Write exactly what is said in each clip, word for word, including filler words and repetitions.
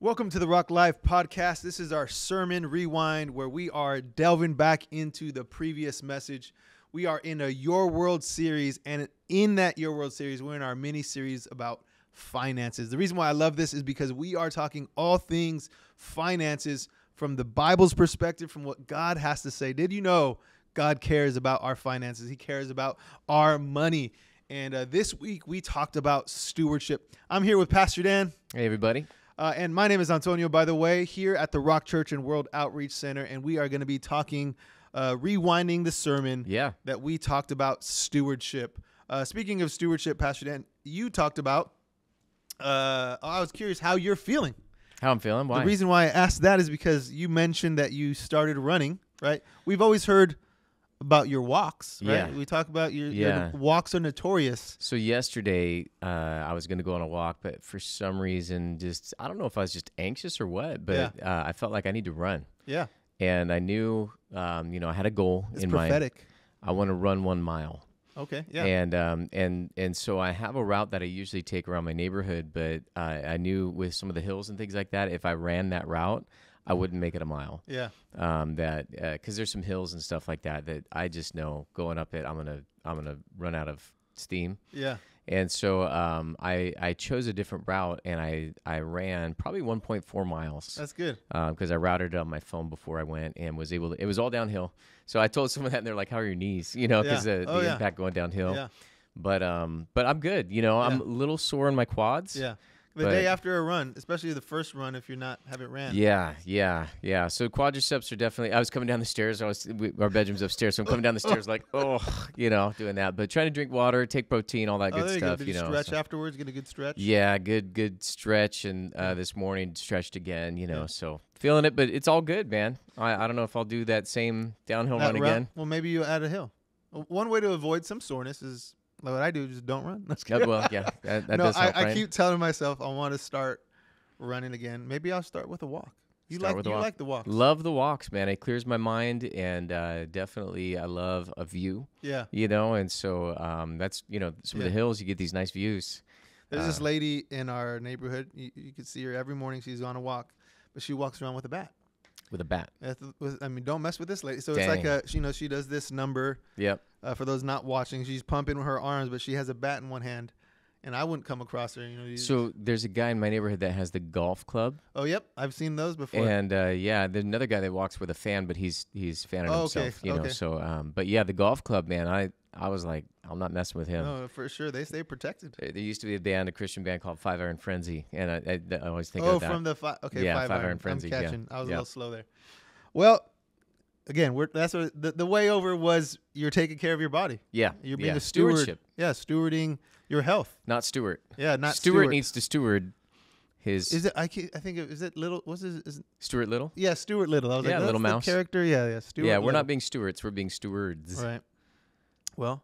Welcome to the Rock Life Podcast. This is our sermon rewind where we are delving back into the previous message. We are in a Your World Series, and in that Your World Series, we're in our mini-series about finances. The reason why I love this is because we are talking all things finances from the Bible's perspective, from what God has to say. Did you know God cares about our finances? He cares about our money. And uh, this week, we talked about stewardship. I'm here with Pastor Dan. Hey, everybody. Uh, and my name is Antonio, by the way, here at the Rock Church and World Outreach Center, and we are going to be talking, uh, rewinding the sermon yeah. that we talked about stewardship. Uh, speaking of stewardship, Pastor Dan, you talked about, uh, I was curious how you're feeling. How I'm feeling? Why? The reason why I asked that is because you mentioned that you started running, right? We've always heard about your walks, right? Yeah. We talk about your, yeah. your walks are notorious. So yesterday, uh, I was going to go on a walk, but for some reason, just, I don't know if I was just anxious or what, but yeah. uh, I felt like I need to run. Yeah. And I knew, um, you know, I had a goal it's in prophetic. mind. I want to run one mile. Okay. Yeah. And, um, and, and so I have a route that I usually take around my neighborhood, but uh, I knew with some of the hills and things like that, if I ran that route, I wouldn't make it a mile. Yeah. Um, that uh, because there's some hills and stuff like that that I just know going up it, I'm gonna I'm gonna run out of steam. Yeah. And so um, I I chose a different route and I I ran probably one point four miles. That's good. Because um, I routed it on my phone before I went and was able to. It was all downhill. So I told someone that and they're like, "How are your knees?" You know, because yeah. the, oh, the yeah. impact going downhill. Yeah. But um, but I'm good. You know, yeah. I'm a little sore in my quads. Yeah. The but, day after a run, especially the first run, if you're not haven't ran. Yeah, yeah, yeah. So quadriceps are definitely. I was coming down the stairs. I was we, our bedroom's upstairs, so I'm coming down the stairs like, oh, you know, doing that. But trying to drink water, take protein, all that oh, good there stuff. You, go. Did you know, stretch so. afterwards, get a good stretch. Yeah, good, good stretch, and uh, this morning stretched again. You know, yeah. so feeling it, but it's all good, man. I I don't know if I'll do that same downhill that run route? again. Well, maybe you add a hill. One way to avoid some soreness is. Like what I do, just don't run. That's good. Well, yeah, that, that no, does help, I, right? I keep telling myself I want to start running again. Maybe I'll start with a walk. You start like you walk. like the walks? Love the walks, man. It clears my mind, and uh, definitely I love a view. Yeah, you know, and so um, that's you know some yeah. of the hills you get these nice views. There's uh, this lady in our neighborhood. You, you can see her every morning. She's on a walk, but she walks around with a bat. With a bat. I mean, don't mess with this lady. So Dang. it's like a, you know, she does this number. Yep. Uh, for those not watching, she's pumping with her arms, but she has a bat in one hand, and I wouldn't come across her. You know. So there's a guy in my neighborhood that has the golf club. Oh, yep, I've seen those before. And uh, yeah, there's another guy that walks with a fan, but he's he's fanning oh, himself. Okay. You know. Okay. So, um, but yeah, the golf club, man. I I was like, I'm not messing with him. No, for sure, they stay protected. There used to be a band, a Christian band called Five Iron Frenzy, and I, I, I always think oh, of that. Oh, from the fi okay, yeah, Five, Five Iron, Iron Frenzy. I'm catching. Yeah. I was yeah. a little slow there. Well. Again, we're, that's what, the, the way over was you're taking care of your body. Yeah. You're being yeah. a steward. Stewardship. Yeah, stewarding your health. Not Stuart. Yeah, not Stuart. Stuart needs to steward his... Is it, I, keep, I think, it, is it Little, what's his... Is Stuart Little? Yeah, Stuart Little. I was yeah, like, Little Mouse. Character, yeah, yeah, Stuart Yeah, we're Little. not being stewards, we're being stewards. Right. Well,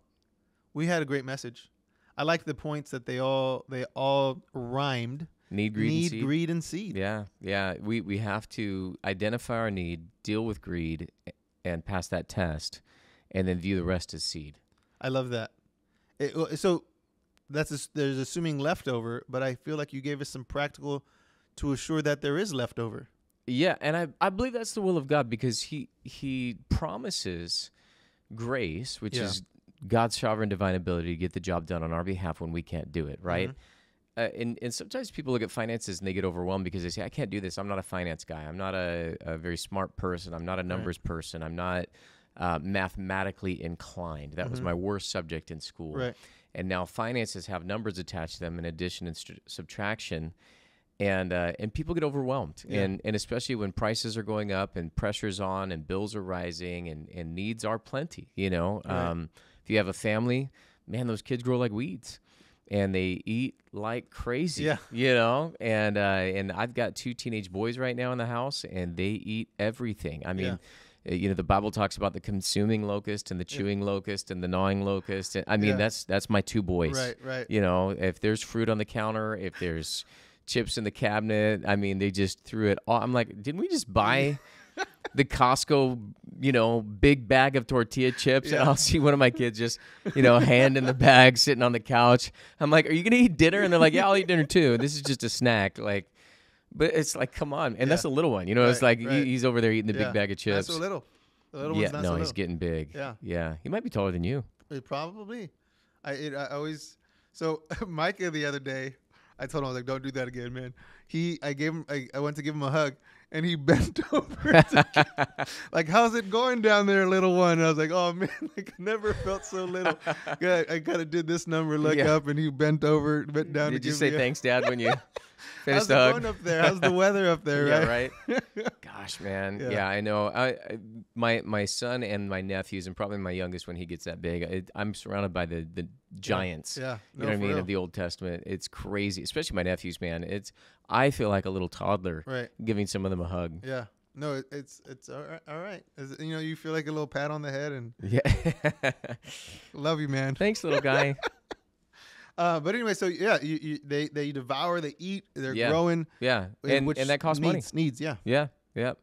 we had a great message. I like the points that they all, they all rhymed. Need, greed, need and seed. greed, and seed. Yeah, yeah. We we have to identify our need, deal with greed, and pass that test, and then view the rest as seed. I love that. It, so that's a, there's assuming leftover, but I feel like you gave us some practical to assure that there is leftover. Yeah, and I I believe that's the will of God because he he promises grace, which yeah. is God's sovereign divine ability to get the job done on our behalf when we can't do it, right? Mm-hmm. Uh, and, and sometimes people look at finances and they get overwhelmed because they say, I can't do this. I'm not a finance guy. I'm not a, a very smart person. I'm not a numbers right. person. I'm not uh, mathematically inclined. That mm-hmm. was my worst subject in school. Right. And now finances have numbers attached to them in addition and subtraction. And uh, and people get overwhelmed. Yeah. And, and especially when prices are going up and pressure's on and bills are rising and, and needs are plenty. You know, right. um, if you have a family, man, those kids grow like weeds. And they eat like crazy, yeah. you know, and uh, and I've got two teenage boys right now in the house, and they eat everything. I mean, yeah. you know, the Bible talks about the consuming locust and the chewing yeah. locust and the gnawing locust. And I mean, yeah. that's that's my two boys. Right, right. You know, if there's fruit on the counter, if there's chips in the cabinet, I mean, they just threw it all. I'm like, didn't we just buy... the Costco, you know, big bag of tortilla chips, yeah. and I'll see one of my kids just, you know, hand in the bag, sitting on the couch. I'm like, are you going to eat dinner? And they're like, yeah, I'll eat dinner too. This is just a snack. Like, But it's like, come on. And yeah. that's a little one. You know, right, it's like right. he's over there eating the yeah. big bag of chips. That's so little. The little one's yeah, not no, so little. He's getting big. Yeah. Yeah. He might be taller than you. Probably. I, it, I always. So Micah the other day, I told him, I was like, don't do that again, man. He, I gave him, I, I went to give him a hug, and he bent over. To, like, how's it going down there, little one? And I was like, oh, man, like, I never felt so little. I, I kind of did this number, look yeah. up, and he bent over, bent down. Did to you give say me thanks, Dad, when you finished the hug? How's it going up there? How's the weather up there, right? Yeah, right? Gosh, man. Yeah, yeah I know. I, I, my my son and my nephews, and probably my youngest when he gets that big, I, I'm surrounded by the, the giants. Yeah. yeah. You no, know what I mean? Real. Of the Old Testament. It's crazy, especially my nephews, man. It's I feel like a little toddler right. giving some of them a hug. Yeah. No, it, it's it's all right. All right. It's, you know, you feel like a little pat on the head and yeah. Love you, man. Thanks, little guy. uh, but anyway, so yeah, you, you, they they devour, they eat, they're yeah. growing. Yeah. And which and that costs needs, money. Needs, yeah. Yeah. Yeah.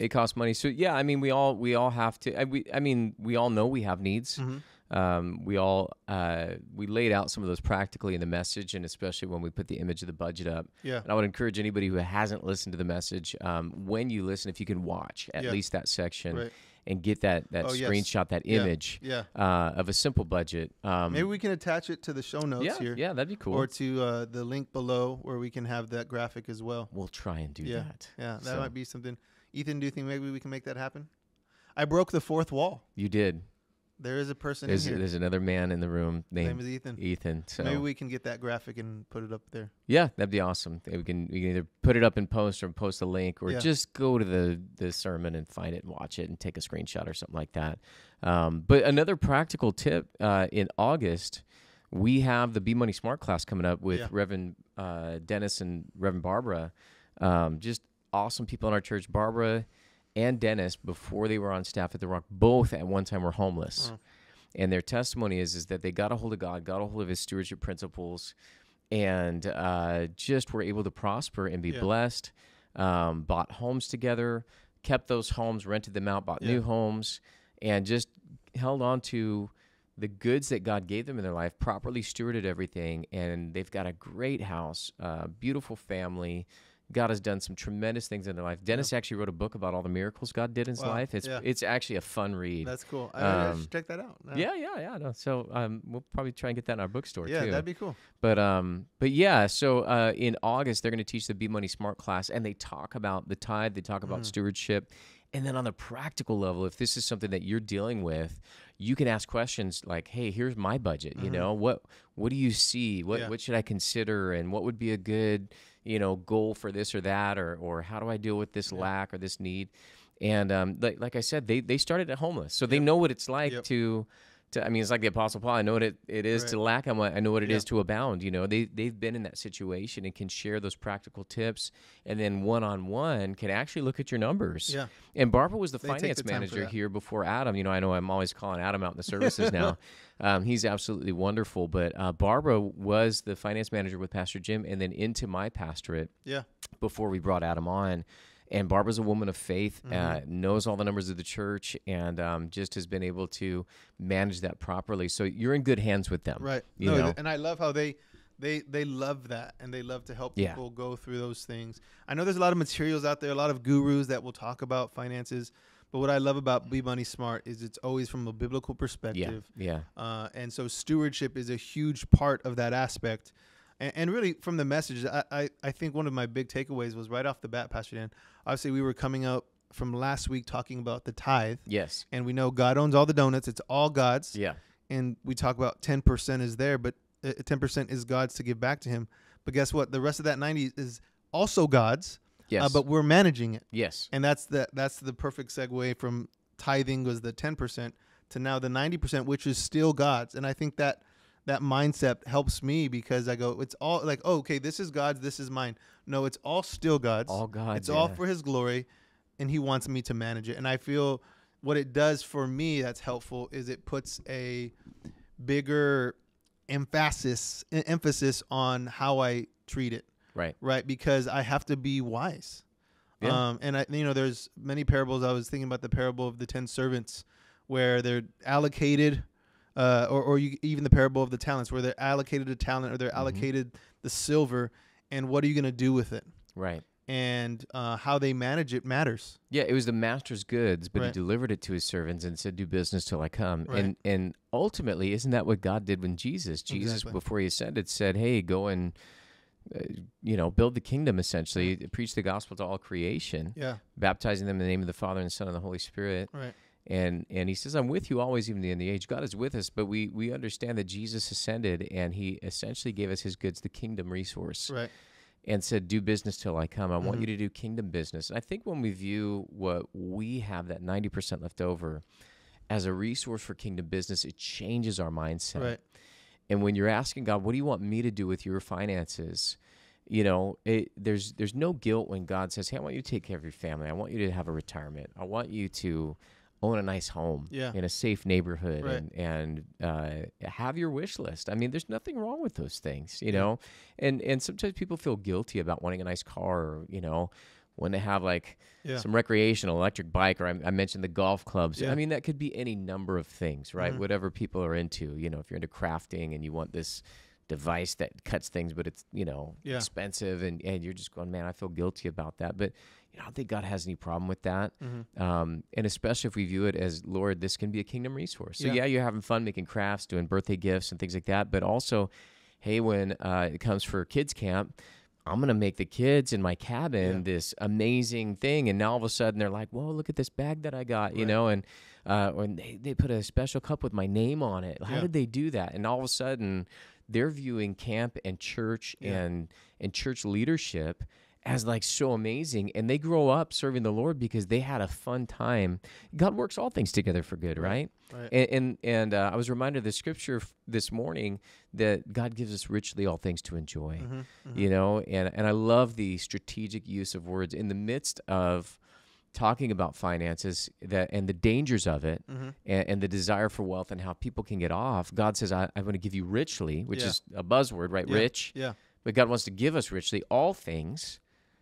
It costs money. So yeah, I mean, we all we all have to. I, we I mean, we all know we have needs. Mm-hmm. Um, we all uh, we laid out some of those practically in the message, and especially when we put the image of the budget up. Yeah. And I would encourage anybody who hasn't listened to the message, um, when you listen, if you can watch at yeah. least that section right. and get that that oh, screenshot, yes. that image yeah. Yeah. Uh, of a simple budget. Um, Maybe we can attach it to the show notes yeah, here. Yeah, that'd be cool. Or to uh, the link below where we can have that graphic as well. We'll try and do yeah. that. Yeah, that so. might be something. Ethan, do you think maybe we can make that happen? I broke the fourth wall. You did. There is a person there's, in here. There's another man in the room named His name is Ethan. Ethan. So maybe we can get that graphic and put it up there. Yeah, that'd be awesome. We can we can either put it up in post or post a link, or yeah. just go to the the sermon and find it and watch it and take a screenshot or something like that. Um, but another practical tip, uh, in August, we have the Be Money Smart class coming up with yeah. Reverend uh, Dennis and Reverend Barbara. Um, just awesome people in our church. Barbara and Dennis, before they were on staff at The Rock, both at one time were homeless. Mm. And their testimony is, is that they got a hold of God, got a hold of his stewardship principles, and uh, just were able to prosper and be yeah. blessed, um, bought homes together, kept those homes, rented them out, bought yeah. new homes, and just held on to the goods that God gave them in their life, properly stewarded everything, and they've got a great house, uh, beautiful family. God has done some tremendous things in their life. Dennis yeah. actually wrote a book about all the miracles God did in his wow. life. It's yeah. it's actually a fun read. That's cool. I, um, I should check that out. No. Yeah, yeah, yeah. No. So um, we'll probably try and get that in our bookstore yeah, too. Yeah, that'd be cool. But um, but yeah. So uh, in August, they're going to teach the Be Money Smart class, and they talk about the tithe. They talk about mm. stewardship, and then on the practical level, if this is something that you're dealing with, you can ask questions like, "Hey, here's my budget. Mm-hmm. You know, what what do you see? What yeah. what should I consider? And what would be a good you know, goal for this or that, or, or how do I deal with this yeah. lack or this need?" And um, like, like I said, they, they started at homeless. So yep. they know what it's like yep. to, to, I mean, it's like the Apostle Paul, I know what it, it is right. to lack, I'm, I know what it yep. is to abound. You know, they, they've been in that situation and can share those practical tips, and then one-on-one can actually look at your numbers. Yeah. And Barbara was the they finance the manager here before Adam. You know, I know I'm always calling Adam out in the services now. Um, he's absolutely wonderful, but uh, Barbara was the finance manager with Pastor Jim, and then into my pastorate yeah. before we brought Adam on. And Barbara's a woman of faith, mm-hmm. uh, knows all the numbers of the church, and um, just has been able to manage that properly. So you're in good hands with them, right? You no, know? And I love how they, they, they love that, and they love to help yeah. people go through those things. I know there's a lot of materials out there, a lot of gurus that will talk about finances. But what I love about Be Money Smart is it's always from a biblical perspective. Yeah, yeah. Uh, and so stewardship is a huge part of that aspect. And, and really, from the message, I, I, I think one of my big takeaways was right off the bat, Pastor Dan. Obviously, we were coming out from last week talking about the tithe. Yes. And we know God owns all the donuts. It's all God's. Yeah. And we talk about ten percent is there, but ten percent is God's to give back to him. But guess what? The rest of that ninety is also God's. Yes. Uh, but we're managing it. Yes. And that's the that's the perfect segue from tithing was the ten percent to now the ninety percent, which is still God's. And I think that that mindset helps me, because I go, it's all like, oh, okay, this is God's, this is mine. No, it's all still God's. All God's. It's yeah. all for his glory, and he wants me to manage it. And I feel what it does for me that's helpful is it puts a bigger emphasis emphasis on how I treat it. Right. Right. Because I have to be wise. Yeah. Um, and I, you know, there's many parables. I was thinking about the parable of the ten servants where they're allocated, uh, or, or you, even the parable of the talents where they're allocated a talent, or they're mm-hmm. allocated the silver. And what are you going to do with it? Right. and uh, how they manage it matters. Yeah, it was the master's goods, but right. he delivered it to his servants and said, do business till I come. Right. And and ultimately, isn't that what God did when Jesus? Jesus, exactly. before he ascended, said, hey, go and, uh, you know, build the kingdom, essentially. Preach the gospel to all creation. Yeah. Baptizing them in the name of the Father and the Son and the Holy Spirit. Right. And and he says, I'm with you always, even to the end of the age. God is with us, but we, we understand that Jesus ascended, and he essentially gave us his goods, the kingdom resource. Right. And said, do business till I come. I mm-hmm. want you to do kingdom business. And I think when we view what we have, that ninety percent left over, as a resource for kingdom business, it changes our mindset. Right. And when you're asking God, what do you want me to do with your finances? You know, it, there's there's no guilt when God says, hey, I want you to take care of your family. I want you to have a retirement. I want you to own a nice home yeah. in a safe neighborhood right. and, and uh, have your wish list. I mean, there's nothing wrong with those things, you yeah. know? And and sometimes people feel guilty about wanting a nice car, or, you know, when they have like yeah. some recreational electric bike, or I, I mentioned the golf clubs. Yeah. I mean, that could be any number of things, right? Mm-hmm. Whatever people are into, you know, if you're into crafting and you want this device that cuts things, but it's, you know, yeah. expensive, and, and you're just going, man, I feel guilty about that. But you know, I don't think God has any problem with that. Mm-hmm. Um, and especially if we view it as, Lord, this can be a kingdom resource. So yeah. yeah, you're having fun making crafts, doing birthday gifts and things like that. But also, hey, when uh, it comes for kids camp, I'm going to make the kids in my cabin yeah. this amazing thing. And now all of a sudden they're like, whoa, look at this bag that I got, right. you know, and uh, or they, they put a special cup with my name on it. How yeah. did they do that? And all of a sudden they're viewing camp and church yeah. and and church leadership as like so amazing, and they grow up serving the Lord because they had a fun time. God works all things together for good, right? right? And and, and uh, I was reminded of the scripture f- this morning that God gives us richly all things to enjoy, mm-hmm, mm-hmm. you know? And, and I love the strategic use of words in the midst of talking about finances that and the dangers of it mm-hmm. and, and the desire for wealth and how people can get off. God says, I, I'm going to give you richly, which yeah. is a buzzword, right? Yeah. Rich. Yeah. But God wants to give us richly all things.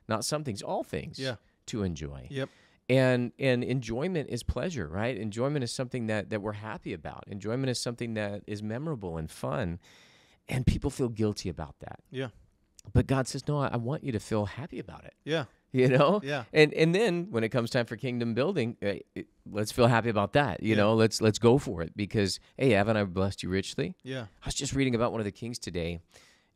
Not some things, all things yeah. to enjoy. Yep. And and enjoyment is pleasure, right? Enjoyment is something that, that we're happy about. Enjoyment is something that is memorable and fun. And people feel guilty about that. Yeah. But God says, no, I, I want you to feel happy about it. Yeah. You know? Yeah. And and then when it comes time for kingdom building, uh, it, let's feel happy about that. You yeah. know, let's let's go for it, because, hey, haven't I blessed you richly? Yeah. I was just reading about one of the kings today.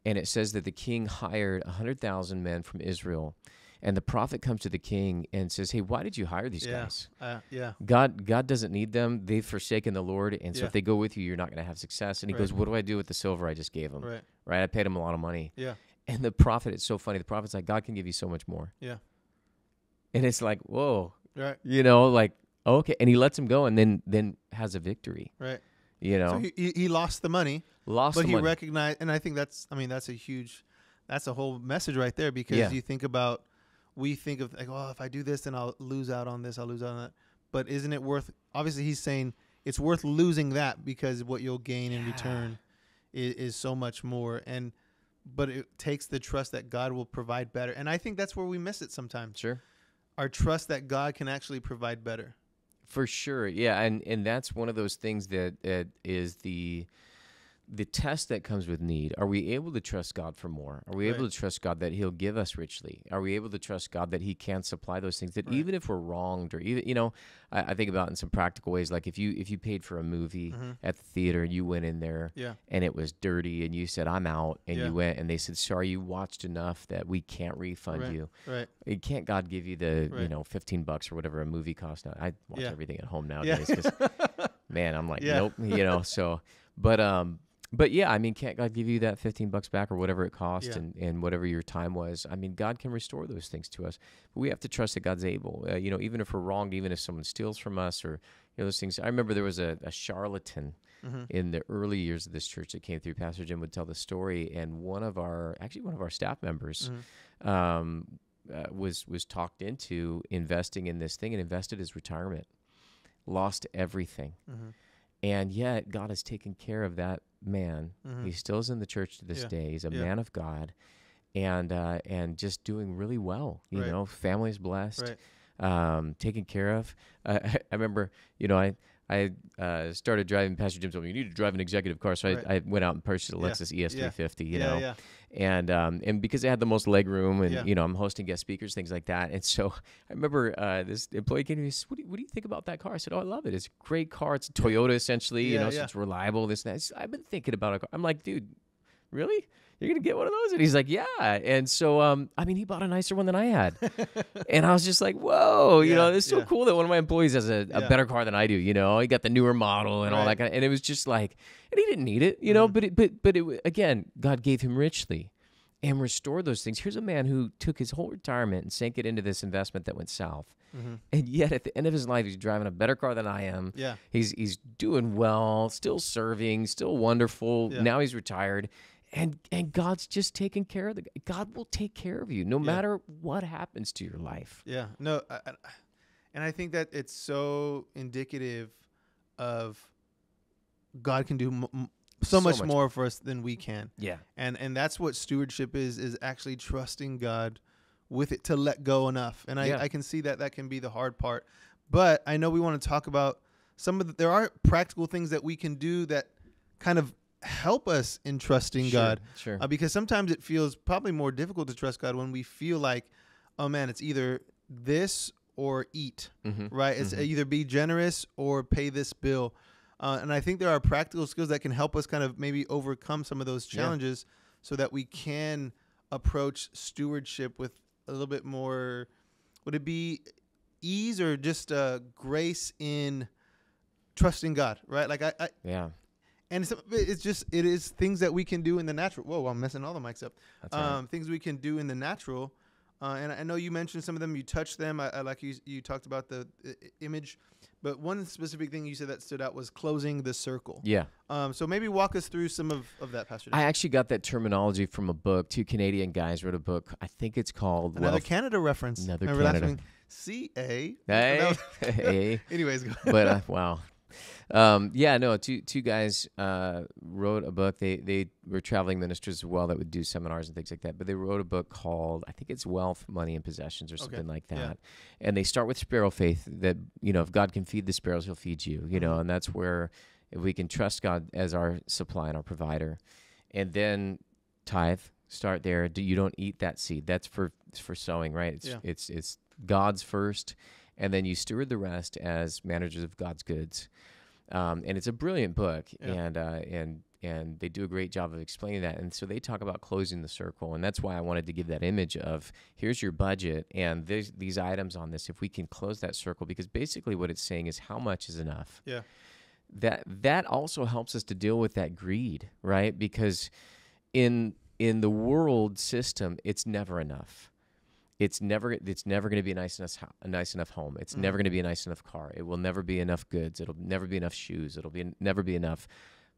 And it says that the king hired one hundred thousand men from Israel. And the prophet comes to the king and says, hey, why did you hire these yeah, guys? Uh, yeah. God God doesn't need them. They've forsaken the Lord. And so yeah. if they go with you, you're not going to have success. And he right. goes, what do I do with the silver I just gave them? Right. right. I paid them a lot of money. Yeah. And the prophet, it's so funny. The prophet's like, God can give you so much more. Yeah. And it's like, whoa. Right. You know, like, okay. And he lets him go and then then has a victory. Right. You know, so he, he lost the money, lost but the he money. recognized, and I think that's, I mean, that's a huge, that's a whole message right there, because yeah. you think about, we think of like, oh, if I do this, then I'll lose out on this, I'll lose out on that. But isn't it worth, obviously he's saying it's worth losing that, because what you'll gain yeah. in return is, is so much more. And, but it takes the trust that God will provide better. And I think that's where we miss it sometimes. Sure. Our trust that God can actually provide better. For sure, yeah, and, and that's one of those things that, that is the the test that comes with need. Are we able to trust God for more? Are we right. able to trust God that he'll give us richly? Are we able to trust God that he can supply those things, that right. even if we're wronged, or even, you know, I, I think about in some practical ways, like if you if you paid for a movie mm-hmm. at the theater and you went in there yeah. and it was dirty and you said, I'm out, and yeah. you went and they said, sorry, you watched enough that we can't refund right. you. Right. Can't God give you the, right. you know, fifteen bucks or whatever a movie costs now? I watch yeah. everything at home nowadays because, yeah. man, I'm like, yeah. nope, you know, so, but, um, But yeah, I mean, can't God give you that fifteen bucks back or whatever it cost yeah. and, and whatever your time was? I mean, God can restore those things to us. But we have to trust that God's able. Uh, you know, even if we're wronged, even if someone steals from us, or, you know, those things. I remember there was a, a charlatan mm-hmm. in the early years of this church that came through. Pastor Jim would tell the story, and one of our, actually one of our staff members mm-hmm. um, uh, was was talked into investing in this thing and invested his retirement, lost everything. Mm-hmm. And yet God has taken care of that man. Mm-hmm. He still is in the church to this yeah. day. He's a yeah. man of God, and uh, and just doing really well. You right. know, family's blessed, right. um, taken care of. Uh, I, I remember, you know, I, I uh, started driving. Pastor Jim told me, you need to drive an executive car. So right. I, I went out and purchased a Lexus yeah. E S three fifty, yeah. you know, yeah, yeah. and um, and because it had the most leg room and, yeah. you know, I'm hosting guest speakers, things like that. And so I remember uh, this employee came to me and said, what do, you, what do you think about that car? I said, oh, I love it. It's a great car. It's a Toyota, essentially, yeah, you know, yeah. so it's reliable, this and that. Said, I've been thinking about a car. I'm like, dude, really? You're going to get one of those? And he's like, yeah. And so, um, I mean, he bought a nicer one than I had. And I was just like, whoa, you yeah, know, it's so yeah. cool that one of my employees has a, a yeah. better car than I do. You know, he got the newer model and right. all that kind of, and it was just like, and he didn't need it, you mm-hmm. know, but, it, but, but it, again, God gave him richly and restored those things. Here's a man who took his whole retirement and sank it into this investment that went south. Mm-hmm. And yet at the end of his life, he's driving a better car than I am. Yeah. He's, he's doing well, still serving, still wonderful. Yeah. Now he's retired. And and God's just taking care of the God will take care of you no yeah. matter what happens to your life. Yeah, no, I, I, and I think that it's so indicative of God can do m m so, so much, much more for us than we can. Yeah, and and that's what stewardship is is actually trusting God with it to let go enough. And I yeah. I can see that that can be the hard part, but I know we want to talk about some of the, there are practical things that we can do that kind of help us in trusting sure, God sure. Uh, because sometimes it feels probably more difficult to trust God when we feel like, oh man, it's either this or eat, mm-hmm. right? It's mm-hmm. either be generous or pay this bill. Uh, and I think there are practical skills that can help us kind of maybe overcome some of those challenges yeah. so that we can approach stewardship with a little bit more, would it be ease or just uh, grace in trusting God, right? Like I, I yeah. And it's, it's just, it is things that we can do in the natural. Whoa, I'm messing all the mics up. That's um, right. Things we can do in the natural. Uh, and I know you mentioned some of them. You touched them. I, I like you, you talked about the uh, image. But one specific thing you said that stood out was closing the circle. Yeah. Um, so maybe walk us through some of, of that, Pastor Dan. I actually got that terminology from a book. Two Canadian guys wrote a book. I think it's called Another Wealth. Canada reference. Another Remember Canada. C A Hey. Hey. Anyways. Go ahead. But, uh, wow. Um, yeah, no, two, two guys, uh, wrote a book. They, they were traveling ministers as well that would do seminars and things like that, but they wrote a book called, I think it's Wealth, Money, and Possessions or something okay. like that. Yeah. And they start with sparrow faith that, you know, if God can feed the sparrows, he'll feed you, you mm-hmm. know, and that's where if we can trust God as our supply and our provider. And then tithe, start there. Do you don't eat that seed. That's for, for sowing, right? It's, yeah. it's, it's God's first. And then you steward the rest as managers of God's goods. Um, and it's a brilliant book, yeah. and, uh, and, and they do a great job of explaining that. And so they talk about closing the circle, and that's why I wanted to give that image of here's your budget and these, these items on this, if we can close that circle, because basically what it's saying is how much is enough. Yeah. That, that also helps us to deal with that greed, right? Because in, in the world system, it's never enough. It's never, it's never going to be a nice enough, a nice enough home. It's mm-hmm. never going to be a nice enough car. It will never be enough goods. It'll never be enough shoes. It'll be never be enough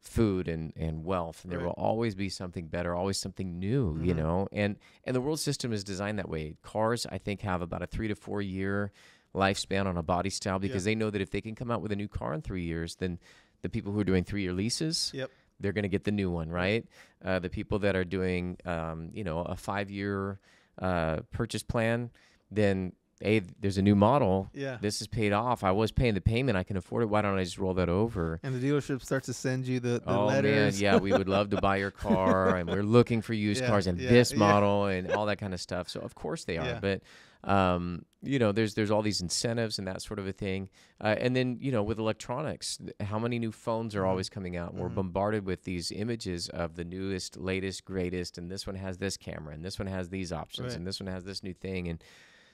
food and, and wealth. And right. there will always be something better, always something new, mm-hmm. you know? And, and the world system is designed that way. Cars, I think, have about a three to four year lifespan on a body style because yeah. they know that if they can come out with a new car in three years, then the people who are doing three year leases, yep. they're going to get the new one, right? Uh, the people that are doing, um, you know, a five year uh, purchase plan, then hey, there's a new model. Yeah. This is paid off. I was paying the payment. I can afford it. Why don't I just roll that over? And the dealership starts to send you the, the oh, letters. Man, yeah. We would love to buy your car and we're looking for used yeah, cars and yeah, this model yeah. and all that kind of stuff. So of course they are, yeah. but, um, you know, there's, there's all these incentives and that sort of a thing. Uh, and then, you know, with electronics, how many new phones are always coming out? Mm-hmm. We're bombarded with these images of the newest, latest, greatest, and this one has this camera and this one has these options right. and this one has this new thing. And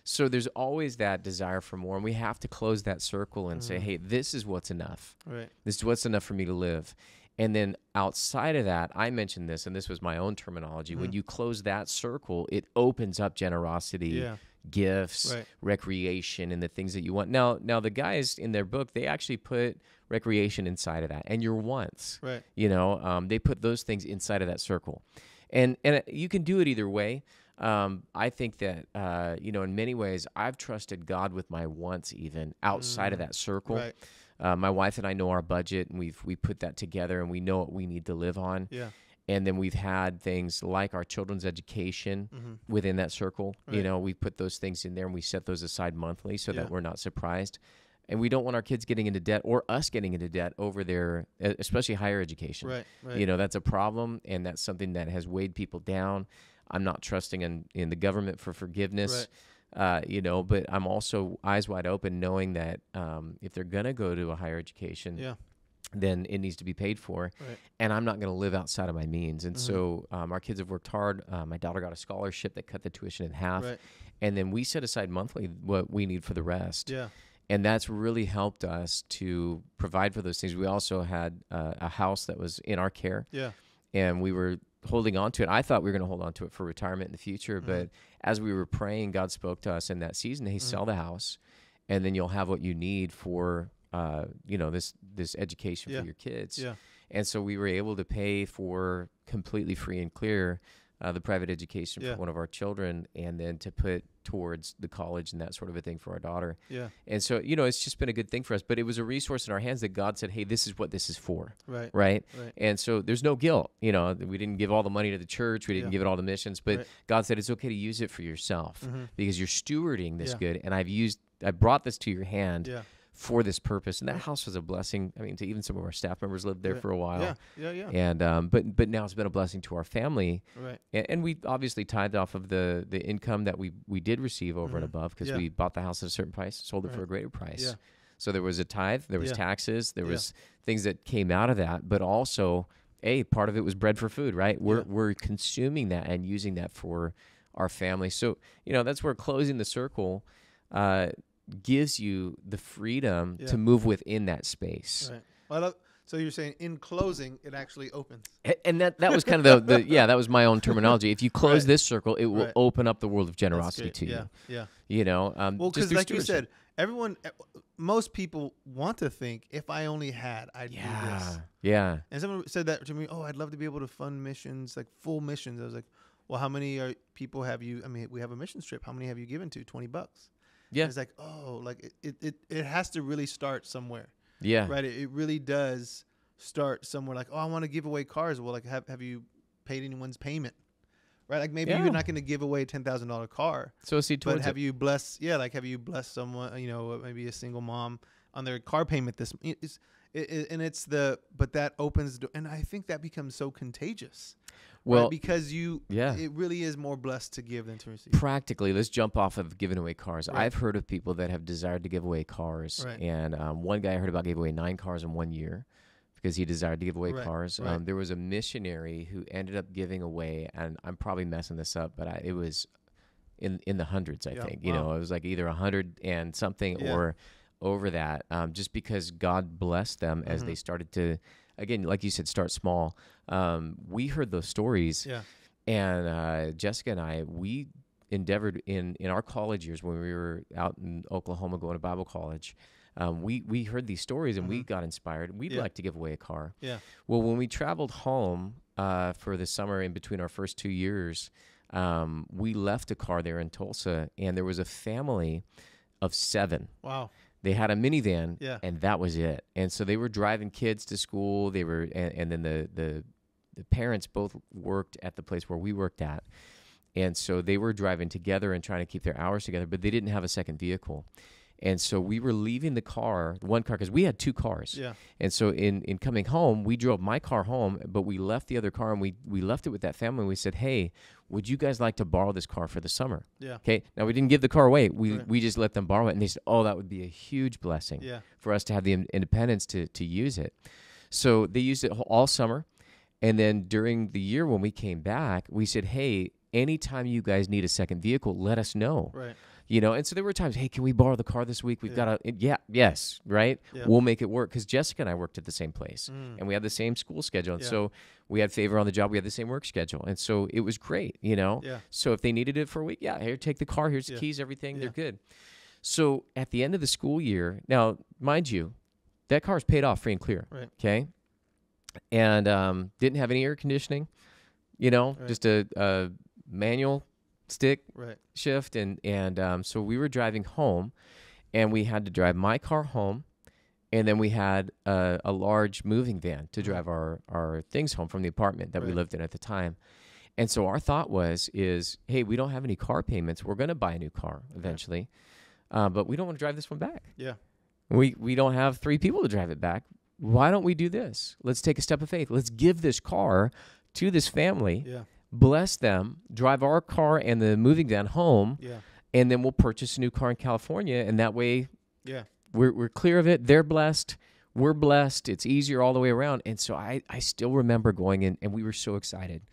so there's always that desire for more, and we have to close that circle and mm-hmm. say, hey, this is what's enough. Right. This is what's enough for me to live. And then outside of that, I mentioned this, and this was my own terminology. Mm-hmm. When you close that circle, it opens up generosity, yeah. gifts, right. recreation, and the things that you want. Now, now the guys in their book, they actually put recreation inside of that, and your wants. Right. You know, um, they put those things inside of that circle. And, and you can do it either way. Um, I think that, uh, you know, in many ways, I've trusted God with my wants even outside mm, of that circle. Right. Uh, my wife and I know our budget, and we've we put that together, and we know what we need to live on. Yeah. And then we've had things like our children's education mm-hmm. within that circle. Right. You know, we put those things in there, and we set those aside monthly so yeah. that we're not surprised. And we don't want our kids getting into debt or us getting into debt over their, especially higher education. Right, right. You know, that's a problem, and that's something that has weighed people down. I'm not trusting in, in the government for forgiveness, right. uh, you know, but I'm also eyes wide open knowing that um, if they're going to go to a higher education, yeah. then it needs to be paid for. Right. And I'm not going to live outside of my means. And mm-hmm. so um, our kids have worked hard. Uh, my daughter got a scholarship that cut the tuition in half. Right. And then we set aside monthly what we need for the rest. Yeah. And that's really helped us to provide for those things. We also had uh, a house that was in our care. Yeah. And we were holding on to it. I thought we were going to hold on to it for retirement in the future. Mm-hmm. But as we were praying, God spoke to us in that season. Hey, mm-hmm. sell the house, and then you'll have what you need for, uh, you know, this this education yeah. for your kids. Yeah. And so we were able to pay for completely free and clear Uh, the private education yeah. for one of our children, and then to put towards the college and that sort of a thing for our daughter. Yeah. And so, you know, it's just been a good thing for us, but it was a resource in our hands that God said, hey, this is what this is for. Right. Right. right. And so there's no guilt, you know, we didn't give all the money to the church. We didn't yeah. give it all to missions, but right. God said, it's okay to use it for yourself mm-hmm. because you're stewarding this yeah. good. And I've used, I brought this to your hand yeah. for this purpose. And that house was a blessing. I mean, to even some of our staff members lived there yeah. for a while. Yeah, yeah, yeah. And, um, but, but now it's been a blessing to our family. Right. And, and we obviously tithed off of the, the income that we, we did receive over mm-hmm. and above, because yeah. we bought the house at a certain price, sold it right. for a greater price. Yeah. So there was a tithe, there was yeah. taxes, there yeah. was things that came out of that, but also, hey, part of it was bread for food, right? We're, yeah. we're consuming that and using that for our family. So, you know, that's where closing the circle, uh, gives you the freedom yeah. to move within that space. Right. Well, I love, so you're saying in closing, it actually opens. And that, that was kind of the, the, yeah, that was my own terminology. If you close right. this circle, it will right. open up the world of generosity to yeah. you. Yeah. You know, um, well, because like you said, everyone, most people want to think, if I only had, I'd yeah. do this. Yeah. And someone said that to me, oh, I'd love to be able to fund missions, like full missions. I was like, well, how many are, people have you, I mean, we have a mission trip. How many have you given to? twenty bucks. Yeah. It's like, oh, like it, it, it, it has to really start somewhere. Yeah. Right. It, it really does start somewhere. Like, oh, I want to give away cars. Well, like, have, have you paid anyone's payment? Right. Like maybe yeah. you're not going to give away a ten thousand dollar car. So see, but have it. you blessed? Yeah. Like, have you blessed someone, you know, maybe a single mom on their car payment this month? It's, it, it, and it's the, but that opens. And I think that becomes so contagious. Well, right, because you, yeah. it really is more blessed to give than to receive. Practically, let's jump off of giving away cars. Right. I've heard of people that have desired to give away cars. Right. And um, one guy I heard about gave away nine cars in one year because he desired to give away right. cars. Right. Um, there was a missionary who ended up giving away, and I'm probably messing this up, but I, it was in in the hundreds, I yeah. think. You wow. know, it was like either a hundred and something yeah. or over that, um, just because God blessed them as mm-hmm. they started to, again, like you said, start small. Um, we heard those stories, yeah. and uh, Jessica and I, we endeavored in, in our college years when we were out in Oklahoma going to Bible college, um, we, we heard these stories and mm-hmm. we got inspired. We'd yeah. like to give away a car. Yeah. Well, when we traveled home uh, for the summer in between our first two years, um, we left a car there in Tulsa, and there was a family of seven. Wow. They had a minivan, yeah. and that was it. And so they were driving kids to school. They were, and, and then the, the the parents both worked at the place where we worked at, and so they were driving together and trying to keep their hours together. But they didn't have a second vehicle, and so we were leaving the car, one car, because we had two cars. Yeah. And so in in coming home, we drove my car home, but we left the other car, and we we left it with that family. And we said, hey, would you guys like to borrow this car for the summer? Yeah. Okay. Now, we didn't give the car away. We right. we just let them borrow it. And they said, oh, that would be a huge blessing yeah. for us to have the independence to, to use it. So they used it all summer. And then during the year when we came back, we said, hey, anytime you guys need a second vehicle, let us know. Right. You know, and so there were times, hey, can we borrow the car this week? We've yeah. got a, yeah, yes, right? Yeah. We'll make it work. Because Jessica and I worked at the same place, mm. and we had the same school schedule. And yeah. so we had favor on the job. We had the same work schedule. And so it was great, you know? Yeah. So if they needed it for a week, yeah, here, take the car. Here's yeah. the keys, everything. Yeah. They're good. So at the end of the school year, now, mind you, that car's paid off free and clear, right. okay? And um, didn't have any air conditioning, you know, right. just a, a manual stick right. shift, and and um, so we were driving home, and we had to drive my car home, and then we had a, a large moving van to drive our our things home from the apartment that right. we lived in at the time. And so our thought was is hey, we don't have any car payments. We're going to buy a new car eventually, yeah. uh, but we don't want to drive this one back. Yeah. We we don't have three people to drive it back. Why don't we do this? Let's take a step of faith. Let's give this car to this family, yeah. bless them, drive our car and the moving van home, yeah. and then we'll purchase a new car in California, and that way yeah. we're, we're clear of it. They're blessed. We're blessed. It's easier all the way around. And so I, I still remember going in, and we were so excited,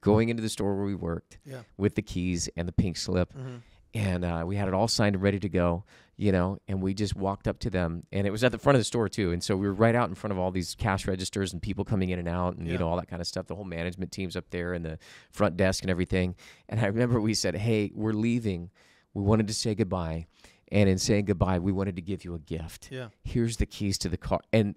going into the store where we worked yeah. with the keys and the pink slip. Mm-hmm. And uh, we had it all signed and ready to go, you know, and we just walked up to them. And it was at the front of the store, too. And so we were right out in front of all these cash registers and people coming in and out and, yeah. you know, all that kind of stuff. The whole management team's up there and the front desk and everything. And I remember we said, hey, we're leaving. We wanted to say goodbye. And in saying goodbye, we wanted to give you a gift. Yeah. Here's the keys to the car. And,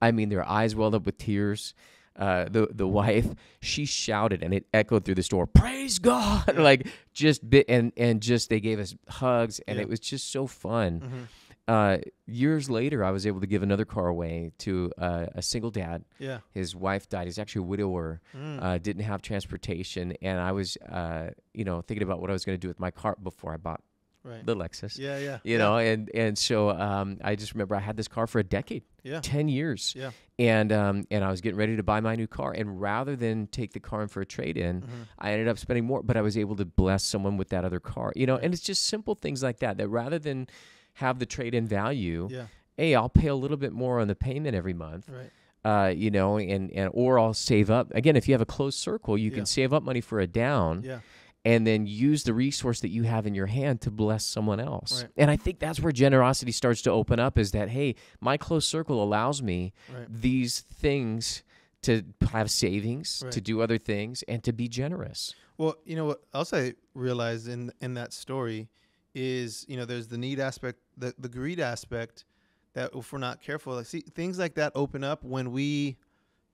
I mean, their eyes welled up with tears. Uh, the the wife, she shouted, and it echoed through the store, praise God, yeah. like just bit, and, and just they gave us hugs, and yeah. it was just so fun. Mm-hmm. Uh, years later, I was able to give another car away to uh, a single dad. Yeah. His wife died. He's actually a widower, mm. uh, didn't have transportation, and I was uh, you know, thinking about what I was going to do with my car before I bought right. the Lexus. Yeah, yeah. You yeah. know, and, and so um, I just remember I had this car for a decade. Yeah. ten years. Yeah. And um, and I was getting ready to buy my new car. And rather than take the car in for a trade-in, mm-hmm. I ended up spending more, but I was able to bless someone with that other car. You know, right. and it's just simple things like that, that rather than have the trade-in value, yeah. hey, I'll pay a little bit more on the payment every month. Right. Uh, you know, and, and or I'll save up. Again, if you have a closed circle, you yeah. can save up money for a down. Yeah. And then use the resource that you have in your hand to bless someone else. Right. And I think that's where generosity starts to open up, is that, hey, my close circle allows me right. these things to have savings, right. to do other things, and to be generous. Well, you know, what else I realized in in that story is, you know, there's the need aspect, the, the greed aspect, that if we're not careful, like, see, things like that open up when we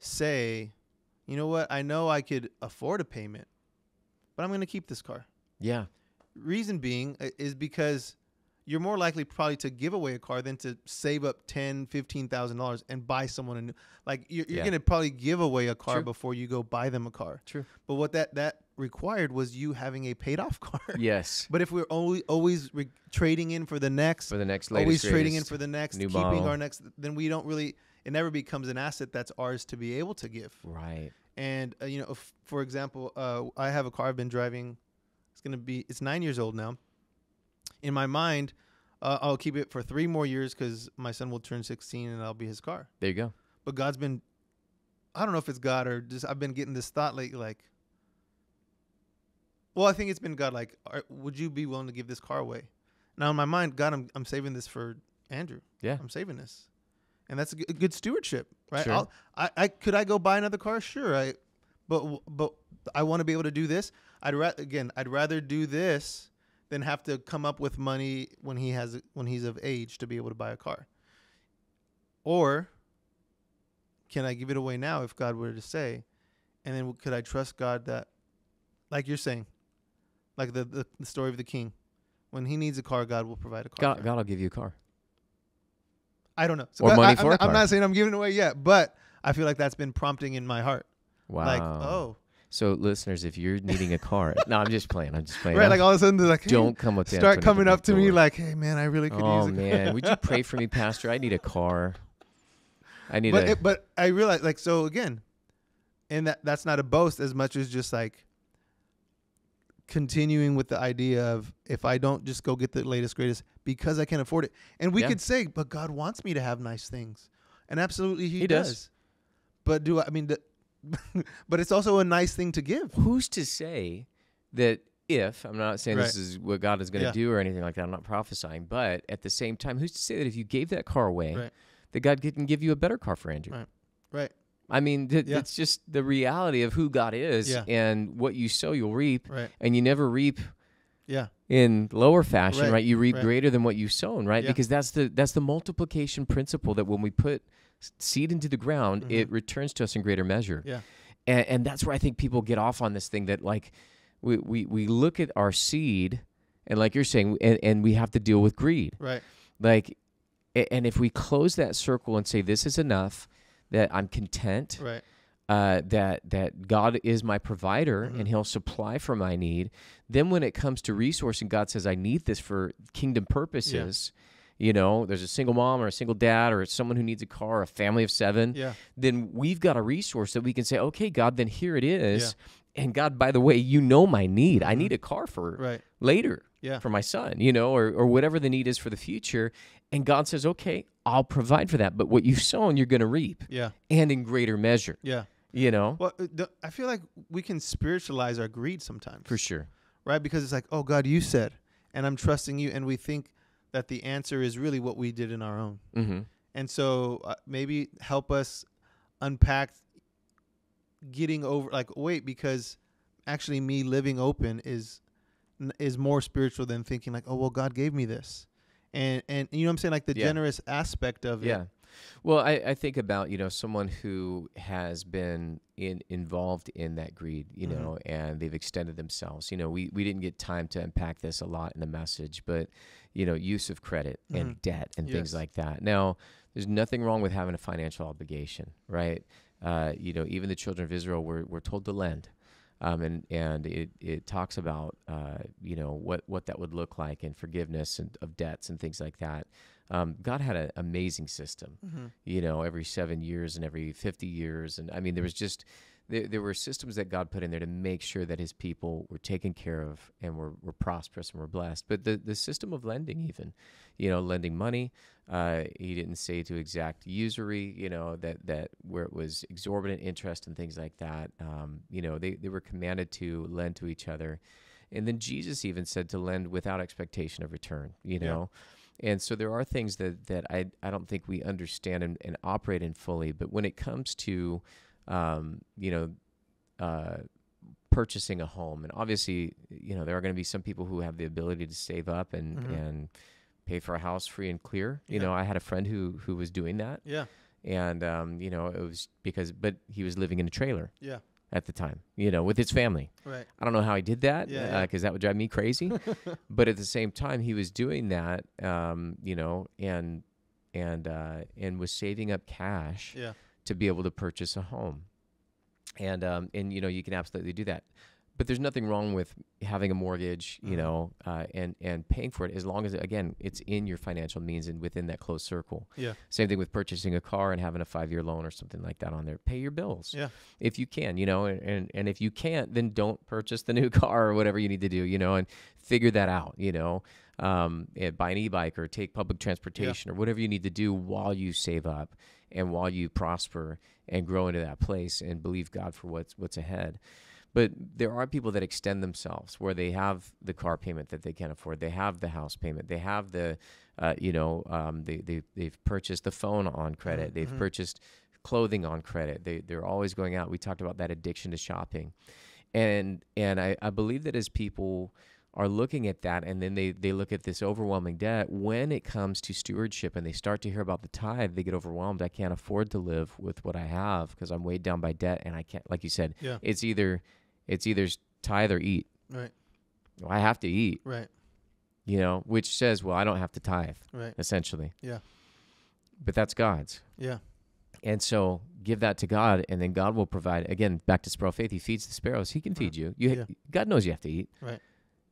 say, you know what, I know I could afford a payment, but I'm going to keep this car. Yeah. Reason being is because you're more likely probably to give away a car than to save up ten thousand dollars, fifteen thousand dollars and buy someone a new. Like you're, you're yeah. going to probably give away a car True. Before you go buy them a car. True. But what that that required was you having a paid off car. Yes. But if we're only always re- trading in for the next, for the next, latest, always trading in for the next, keeping model. Our next, then we don't really. It never becomes an asset that's ours to be able to give. Right. And, uh, you know, if, for example, uh, I have a car I've been driving. It's going to be, it's nine years old now. In my mind, uh, I'll keep it for three more years because my son will turn sixteen and I'll be his car. There you go. But God's been, I don't know if it's God or just, I've been getting this thought lately, like, well, I think it's been God, like, are, would you be willing to give this car away? Now in my mind, God, I'm, I'm saving this for Andrew. Yeah. I'm saving this. And that's a good stewardship, right? Sure. I'll, I, I could I go buy another car? Sure, I, but but I want to be able to do this. I'd ra- again, I'd rather do this than have to come up with money when he has when he's of age to be able to buy a car. Or can I give it away now if God were to say, and then could I trust God that, like you're saying, like the the, the story of the king, when he needs a car, God will provide a car. God, God will give you a car. I don't know. So or God, money I, for I'm, I'm not saying I'm giving it away yet, but I feel like that's been prompting in my heart. Wow. Like, oh. So, listeners, if you're needing a car, no, I'm just playing. I'm just playing. Right, I'm, like all of a sudden, they're like, hey, don't come up to start coming up to door. Me like, hey, man, I really could oh, use a car. Oh, man, would you pray for me, Pastor? I need a car. I need but a. It, but I realize, like, so again, and that that's not a boast as much as just like continuing with the idea of if I don't just go get the latest, greatest because I can't afford it. And we yeah. could say, but God wants me to have nice things. And absolutely he, he does. does. But do I, I mean, the, but it's also a nice thing to give. Who's to say that if, I'm not saying right. this is what God is going to yeah. do or anything like that. I'm not prophesying. But at the same time, who's to say that if you gave that car away, right. that God can give you a better car for Andrew? Right. Right. I mean, th- yeah. it's just the reality of who God is yeah. and what you sow, you'll reap. Right. And you never reap yeah. in lower fashion, right? right? You reap right. greater than what you've sown, right? Yeah. Because that's the that's the multiplication principle, that when we put seed into the ground, mm-hmm. it returns to us in greater measure. Yeah. And, and that's where I think people get off on this thing that, like, we, we, we look at our seed, and like you're saying, and, and we have to deal with greed. Right. Like, and if we close that circle and say, this is enough, that I'm content, right. uh, that that God is my provider mm-hmm. and he'll supply for my need. Then when it comes to resource and God says, I need this for kingdom purposes, yeah. you know, there's a single mom or a single dad or someone who needs a car, or a family of seven, yeah. then we've got a resource that we can say, okay, God, then here it is. Yeah. And God, by the way, you know my need. Mm-hmm. I need a car for right. later yeah. for my son, you know, or, or whatever the need is for the future. And God says, okay, I'll provide for that. But what you've sown, you're going to reap. Yeah. And in greater measure. Yeah. You know? Well, the, I feel like we can spiritualize our greed sometimes. For sure. Right? Because it's like, oh, God, you said, and I'm trusting you. And we think that the answer is really what we did in our own. Mm-hmm. And so uh, maybe help us unpack getting over, like, wait, because actually me living open is is more spiritual than thinking like, oh, well, God gave me this. And, and you know what I'm saying? Like the yeah. generous aspect of yeah. it. Well, I, I think about, you know, someone who has been in, involved in that greed, you mm-hmm. know, and they've extended themselves. You know, we, we didn't get time to unpack this a lot in the message, but, you know, use of credit mm-hmm. and debt and yes. things like that. Now, there's nothing wrong with having a financial obligation, right? Uh, you know, even the children of Israel were, were told to lend. Um, and and it, it talks about, uh, you know, what, what that would look like and forgiveness and of debts and things like that. Um, God had an amazing system, mm-hmm. you know, every seven years and every fifty years. And I mean, there was just, there, there were systems that God put in there to make sure that his people were taken care of and were, were prosperous and were blessed. But the, the system of lending even, you know, lending money, uh, he didn't say to exact usury, you know, that, that where it was exorbitant interest and things like that. Um, you know, they, they were commanded to lend to each other. And then Jesus even said to lend without expectation of return, you know. Yeah. And so there are things that, that I, I don't think we understand and, and operate in fully. But when it comes to, um, you know, uh, purchasing a home, and obviously, you know, there are going to be some people who have the ability to save up and, mm-hmm. and pay for a house free and clear. You yeah. know, I had a friend who, who was doing that. Yeah. And, um, you know, it was because, but he was living in a trailer. Yeah. At the time, you know, with his family. Right. I don't know how he did that, because yeah, uh, yeah. that would drive me crazy. But at the same time, he was doing that, um, you know, and and uh, and was saving up cash yeah. to be able to purchase a home. And um, and you know, you can absolutely do that. But there's nothing wrong with having a mortgage, you mm-hmm. know, uh, and and paying for it, as long as, again, it's in your financial means and within that close circle. Yeah. Same thing with purchasing a car and having a five-year loan or something like that on there. Pay your bills, yeah, if you can, you know, and, and and if you can't, then don't purchase the new car or whatever you need to do, you know, and figure that out, you know, um, and buy an e-bike or take public transportation yeah. or whatever you need to do while you save up and while you prosper and grow into that place and believe God for what's what's ahead. But there are people that extend themselves where they have the car payment that they can't afford. They have the house payment. They have the, uh, you know, um, they, they, they've purchased the phone on credit. They've mm-hmm. purchased clothing on credit. They, they're always going out. We talked about that addiction to shopping. And and I, I believe that as people are looking at that, and then they, they look at this overwhelming debt, when it comes to stewardship and they start to hear about the tithe, they get overwhelmed. I can't afford to live with what I have because I'm weighed down by debt, and I can't, like you said, yeah. it's either... It's either tithe or eat. Right. Well, I have to eat. Right. You know, which says, well, I don't have to tithe. Right. Essentially. Yeah. But that's God's. Yeah. And so give that to God, and then God will provide. Again, back to sparrow faith. He feeds the sparrows. He can feed you. You yeah. God knows you have to eat. Right.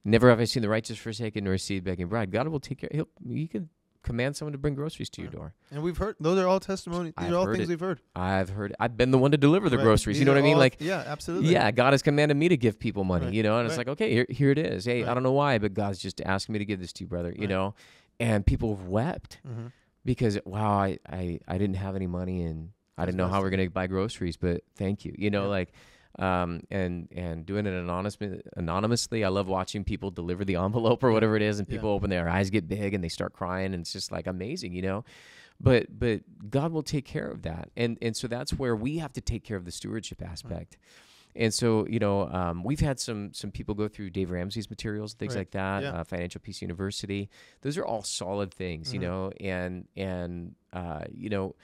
Never have I seen the righteous forsaken nor a seed begging bread. God will take care. He'll. You can command someone to bring groceries to your door. And we've heard, those are all testimonies. These I've are all things it. we've heard. I've heard, I've been the one to deliver the right. groceries. These you know what I mean? Like, yeah, absolutely. Yeah. God has commanded me to give people money, right. you know, and right. it's like, okay, here, here it is. Hey, right. I don't know why, but God's just asking me to give this to you, brother, right. you know, and people have wept mm-hmm. because, wow, I, I, I didn't have any money, and I didn't know how we're going to buy groceries, but thank you. You know, yeah. like, um, and, and doing it anonymously, anonymously. I love watching people deliver the envelope or whatever it is, and people yeah. open their eyes, get big, and they start crying, and it's just like amazing, you know, but, but God will take care of that. And, and so that's where we have to take care of the stewardship aspect. Right. And so, you know, um, we've had some, some people go through Dave Ramsey's materials, things right. like that, yeah. uh, Financial Peace University. Those are all solid things, mm-hmm. you know, and, and, uh, you know,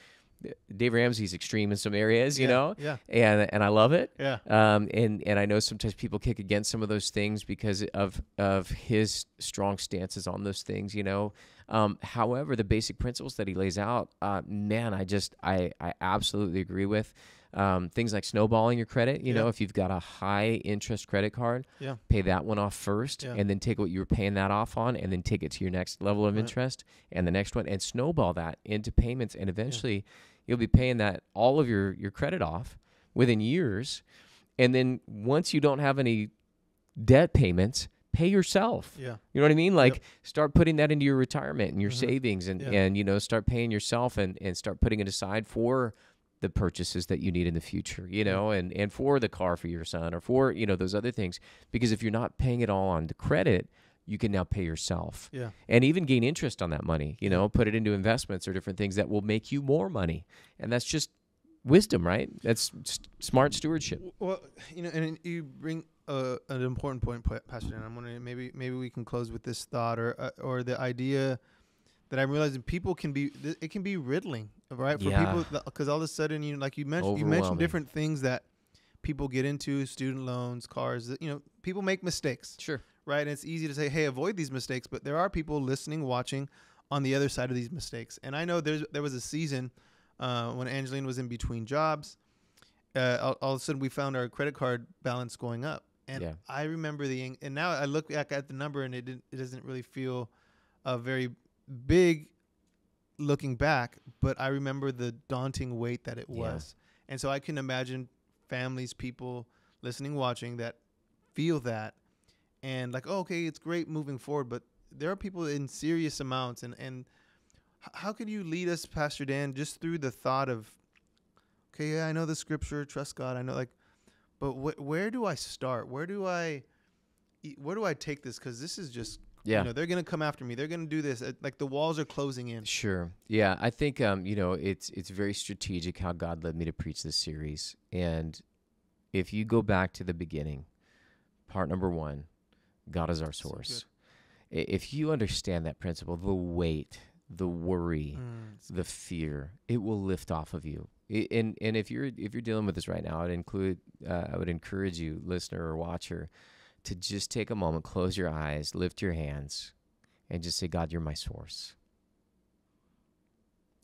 Dave Ramsey's extreme in some areas, you yeah, know, yeah. and and I love it. Yeah. Um. And, and I know sometimes people kick against some of those things because of of his strong stances on those things, you know. Um. However, the basic principles that he lays out, uh, man, I just I I absolutely agree with. Um, things like snowballing your credit. You yeah. know, if you've got a high interest credit card, yeah. pay that one off first, yeah. and then take what you were paying that off on, and then take it to your next level of right. interest, and the next one, and snowball that into payments. And eventually, yeah. you'll be paying that all of your, your credit off within years. And then once you don't have any debt payments, pay yourself. Yeah. You know what I mean? Like yep. start putting that into your retirement and your mm-hmm. savings, and, yeah. and, you know, start paying yourself, and, and start putting it aside for the purchases that you need in the future, you know, and, and for the car for your son, or for, you know, those other things. Because if you're not paying it all on the credit, you can now pay yourself yeah. and even gain interest on that money, you know, put it into investments or different things that will make you more money. And that's just wisdom, right? That's st- smart stewardship. Well, you know, and you bring uh, an important point, Pastor Dan. I'm wondering, maybe maybe we can close with this thought, or uh, or the idea that I'm realizing people can be, th- it can be riddling, right? For yeah. people, because all of a sudden, you know, like you mentioned, you mentioned different things that people get into, student loans, cars, you know, people make mistakes. Sure. Right. And it's easy to say, hey, avoid these mistakes. But there are people listening, watching on the other side of these mistakes. And I know there's, there was a season uh, when Angeline was in between jobs. Uh, all, all of a sudden we found our credit card balance going up. And yeah. I remember the, and now I look back at the number, and it, didn't, it doesn't really feel uh, very big looking back. But I remember the daunting weight that it yeah. was. And so I can imagine families, people listening, watching, that feel that. And like, oh, okay, it's great moving forward, but there are people in serious amounts. And, and how could you lead us, Pastor Dan, just through the thought of, okay, yeah, I know the scripture, trust God, I know, like, but wh- where do I start? Where do I, where do I take this? Because this is just, yeah. you know, they're going to come after me. They're going to do this. Like the walls are closing in. Sure. Yeah, I think, um, you know, it's it's very strategic how God led me to preach this series. And if you go back to the beginning, part number one, God is our source. So if you understand that principle, the weight, the worry, mm, the fear, it will lift off of you. It, and and if you're if you're dealing with this right now, I'd include uh, I would encourage you, listener or watcher, to just take a moment, close your eyes, lift your hands, and just say, God, you're my source.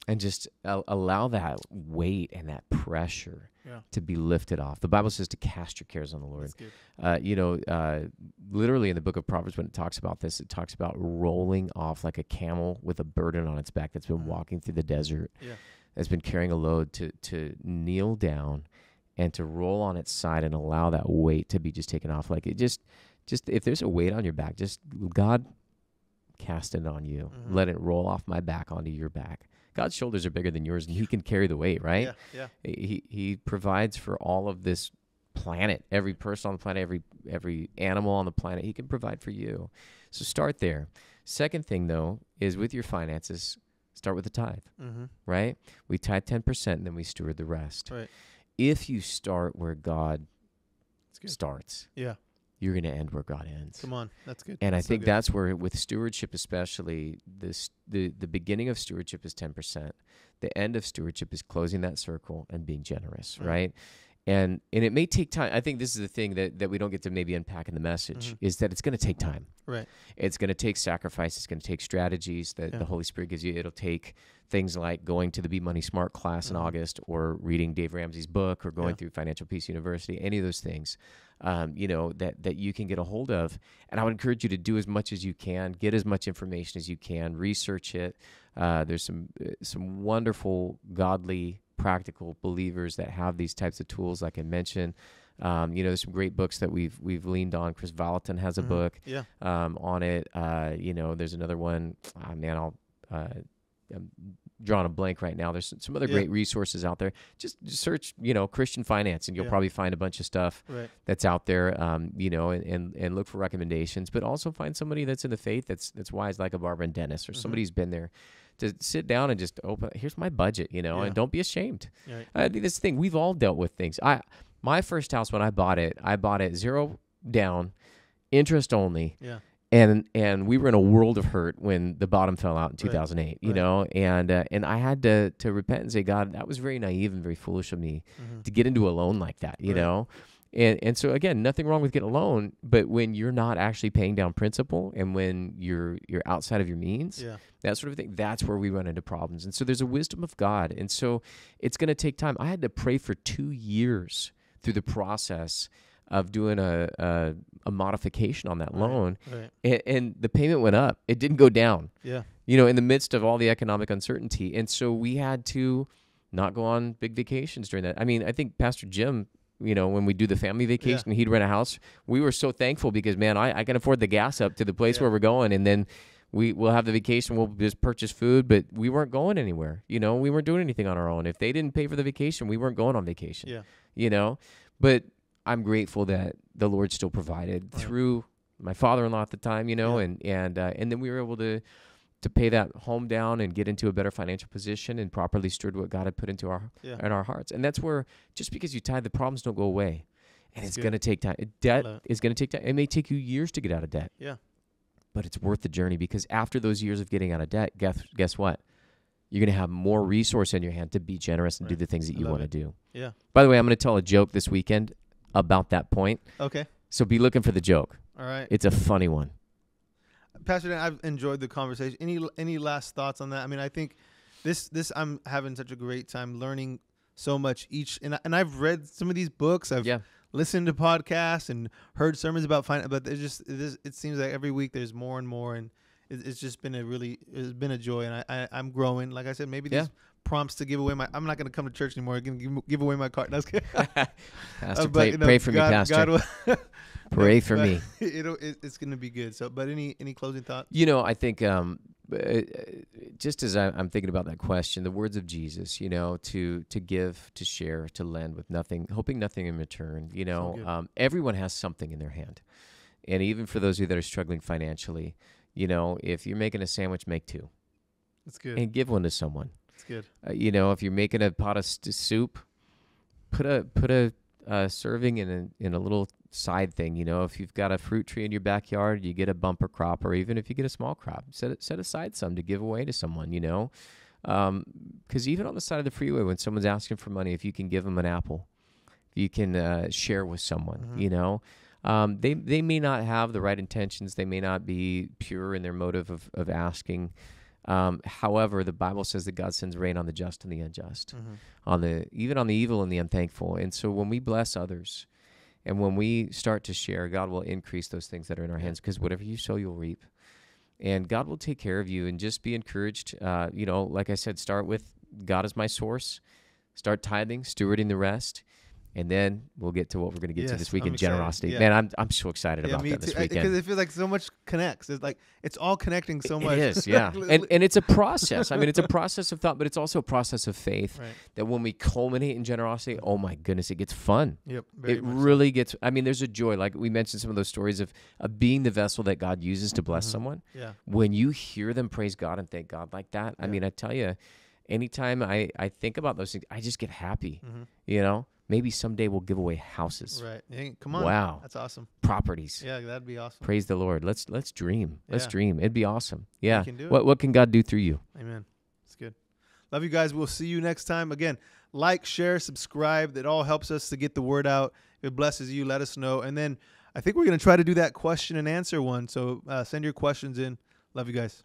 And just uh, allow that weight and that pressure yeah. to be lifted off. The Bible says to cast your cares on the Lord. Uh, you know, uh, literally in the book of Proverbs, when it talks about this, it talks about rolling off like a camel with a burden on its back that's been walking through the desert, yeah. that's been carrying a load, to to kneel down and to roll on its side and allow that weight to be just taken off. Like it just, just if there's a weight on your back, just God, cast it on you. Mm-hmm. Let it roll off my back onto your back. God's shoulders are bigger than yours, and he can carry the weight, right? Yeah, yeah. He he provides for all of this planet, every person on the planet, every every animal on the planet. He can provide for you. So start there. Second thing, though, is with your finances, start with the tithe, mm-hmm. right? We tithe ten percent, and then we steward the rest. Right. If you start where God starts, yeah, you're going to end where God ends. Come on, that's good. And that's I think so that's where, with stewardship especially, this, the, the beginning of stewardship is ten percent. The end of stewardship is closing that circle and being generous, mm-hmm. right? And and it may take time. I think this is the thing that, that we don't get to maybe unpack in the message, mm-hmm. is that it's going to take time. Right. It's going to take sacrifice. It's going to take strategies that yeah. the Holy Spirit gives you. It'll take things like going to the Be Money Smart class mm-hmm. in August, or reading Dave Ramsey's book, or going yeah. through Financial Peace University, any of those things, um, you know, that, that you can get a hold of. And I would encourage you to do as much as you can, get as much information as you can, research it. Uh, there's some uh, some wonderful, godly, practical believers that have these types of tools, like I mentioned. Um, you know, there's some great books that we've we've leaned on. Chris Vallotton has a mm-hmm. book yeah. um, on it. Uh, you know, there's another one. Oh, man, I'll, uh, I'm drawing a blank right now. There's some other yeah. great resources out there. Just, just search, you know, Christian finance, and you'll yeah. probably find a bunch of stuff right. that's out there. Um, you know, and, and and look for recommendations, but also find somebody that's in the faith that's that's wise, like a Barbara and Dennis, or mm-hmm. somebody who's been there. To sit down and just open, here's my budget, you know, yeah. and don't be ashamed. Right. I think this thing, we've all dealt with things. I, my first house, when I bought it, I bought it zero down, interest only. Yeah. And, and we were in a world of hurt when the bottom fell out in two thousand eight, right. you right. know, and, uh, and I had to, to repent and say, God, that was very naive and very foolish of me mm-hmm. to get into a loan like that, you right. know? And and so again, nothing wrong with getting a loan, but when you're not actually paying down principal and when you're you're outside of your means, yeah. that sort of thing, that's where we run into problems. And so there's a wisdom of God. And so it's going to take time. I had to pray for two years through the process of doing a a, a modification on that right, loan, right. And, and the payment went up. It didn't go down. Yeah, you know, in the midst of all the economic uncertainty. And so we had to not go on big vacations during that. I mean, I think Pastor Jim, you know, when we do the family vacation, yeah. he'd rent a house. We were so thankful because, man, I, I can afford the gas up to the place yeah. where we're going. And then we, we'll have the vacation. We'll just purchase food. But we weren't going anywhere. You know, we weren't doing anything on our own. If they didn't pay for the vacation, we weren't going on vacation. Yeah. You know, but I'm grateful that the Lord still provided right. through my father-in-law at the time, you know, yeah. and and uh, and then we were able to to pay that home down and get into a better financial position and properly steward what God had put into our yeah. in our hearts. And that's where, just because you tithe, the problems don't go away. And that's it's going to take time. Debt is going to take time. It may take you years to get out of debt. Yeah. But it's worth the journey, because after those years of getting out of debt, guess, guess what? You're going to have more resource in your hand to be generous and right. do the things that I you want to do. Yeah. By the way, I'm going to tell a joke this weekend about that point. Okay. So be looking for the joke. All right. It's a funny one. Pastor Dan, I've enjoyed the conversation. Any any last thoughts on that? I mean, I think this this I'm having such a great time learning so much each, and and I've read some of these books. I've yeah. listened to podcasts and heard sermons about finance, but there's just it, is, it seems like every week there's more and more, and it, it's just been a really it's been a joy, and I, I I'm growing. Like I said, maybe yeah. these prompts to give away my I'm not going to come to church anymore. I'm going to give, give away my card. Pastor, uh, but, pray, you know, pray for God, me, Pastor. God will Pray for but me. It'll, it's going to be good. So, but any any closing thoughts? You know, I think um, just as I'm thinking about that question, the words of Jesus, you know, to to give, to share, to lend with nothing, hoping nothing in return. You know, so um, everyone has something in their hand, and even for those of you that are struggling financially, you know, if you're making a sandwich, make two. That's good. And give one to someone. That's good. Uh, you know, if you're making a pot of st soup, put a put a uh, serving in a, in a little side thing. You know, if you've got a fruit tree in your backyard, you get a bumper crop, or even if you get a small crop, set set aside some to give away to someone, you know, um, because even on the side of the freeway, when someone's asking for money, if you can give them an apple, if you can uh, share with someone, mm-hmm. you know, um, they, they may not have the right intentions. They may not be pure in their motive of, of asking. Um, however, the Bible says that God sends rain on the just and the unjust, mm-hmm. on the, even on the evil and the unthankful. And so when we bless others, and when we start to share, God will increase those things that are in our hands, because whatever you sow, you'll reap. And God will take care of you, and just be encouraged. Uh, you know, like I said, start with God is my source. Start tithing, stewarding the rest. And then we'll get to what we're going to get yes, to this weekend, generosity. Yeah. Man, I'm I'm so excited yeah, about that too. This weekend. Because it feels like so much connects. It's like, it's all connecting so it, much. It is, yeah. and, and it's a process. I mean, it's a process of thought, but it's also a process of faith right. that when we culminate in generosity, oh my goodness, it gets fun. Yep, it really so. gets, I mean, there's a joy. Like we mentioned some of those stories of, of being the vessel that God uses to bless mm-hmm. someone. Yeah. When you hear them praise God and thank God like that, yeah. I mean, I tell you, anytime I, I think about those things, I just get happy, mm-hmm. you know? Maybe someday we'll give away houses. Right. Hey, come on. Wow. That's awesome. Properties. Yeah, that'd be awesome. Praise the Lord. Let's let's dream. Let's yeah. dream. It'd be awesome. Yeah. You can do it. What what can God do through you? Amen. It's good. Love you guys. We'll see you next time. Again, like, share, subscribe. That all helps us to get the word out. If it blesses you, let us know. And then I think we're going to try to do that question and answer one. So uh, send your questions in. Love you guys.